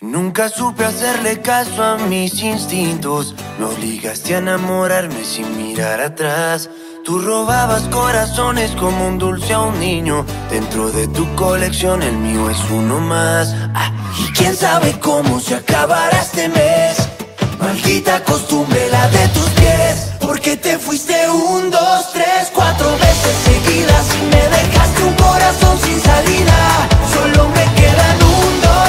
Nunca supe hacerle caso a mis instintos. Me obligaste a enamorarme sin mirar atrás. Tú robabas corazones como un dulce a un niño. Dentro de tu colección el mío es uno más. Y quién sabe cómo se acabará este mes. Maldita costumbre, la de tus pies. Porque te fuiste 1, 2, 3, 4 veces seguidas y me dejaste un corazón sin salida. Solo me quedan 1, 2,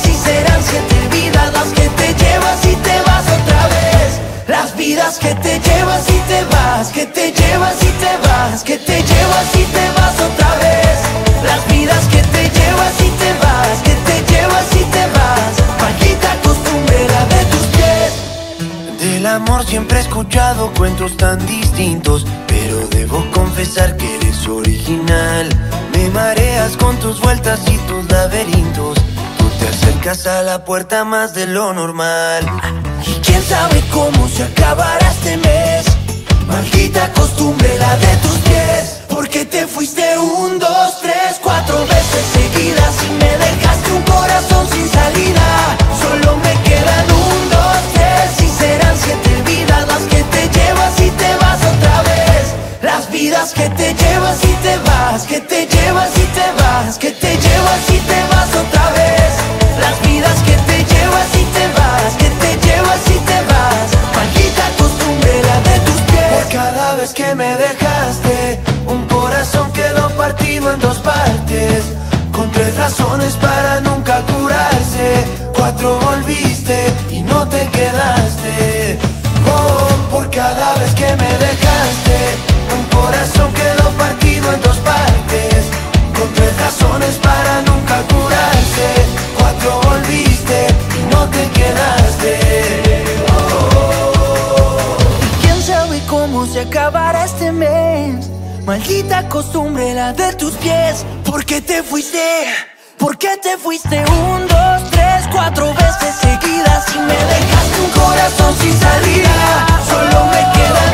3 y serán 7 vidas las que te llevas y te vas otra vez. Las vidas que te llevas y te vas, que te llevas y te vas, que te llevas y te vas otra vez. Las vidas que te llevas y te vas, que te llevas y te vas. Maldita costumbre, la de tus pies. Del amor siempre he escuchado cuentos tan distintos, pero debo confesar que eres original. Me mareas con tus vueltas y tus laberintos. Tú te acercas a la puerta más de lo normal. ¿Quién sabe cómo se acabará este mes? Maldita costumbre, la de tus pies. Porque te fuiste 1, 2, 3, 4 veces seguidas y me dejaste un corazón sin salida. Solo me quedan 1, 2, 3 y serán 7 vidas las que te llevas y te vas otra vez. Las vidas que te llevas y te vas, que te llevas y te vas, que te llevas y te vas otra vez. Las vidas que te llevas y te vas, que te llevas y te vas. Maldita costumbre, la de tus pies. Por cada vez que me dejaste, un corazón quedó partido en 2 partes. Con 3 razones para nunca curarse. 4 volviste y no te quedaste. Oh, por cada vez que me dejaste, un corazón quedó partido en 2 partes. Con 3 razones para nunca curarse. 4 volviste y no te quedaste. Se acabará este mes. Maldita costumbre, la de tus pies. Porque te fuiste, porque te fuiste 1, 2, 3, 4 veces seguidas y me dejaste un corazón sin salida. Solo me queda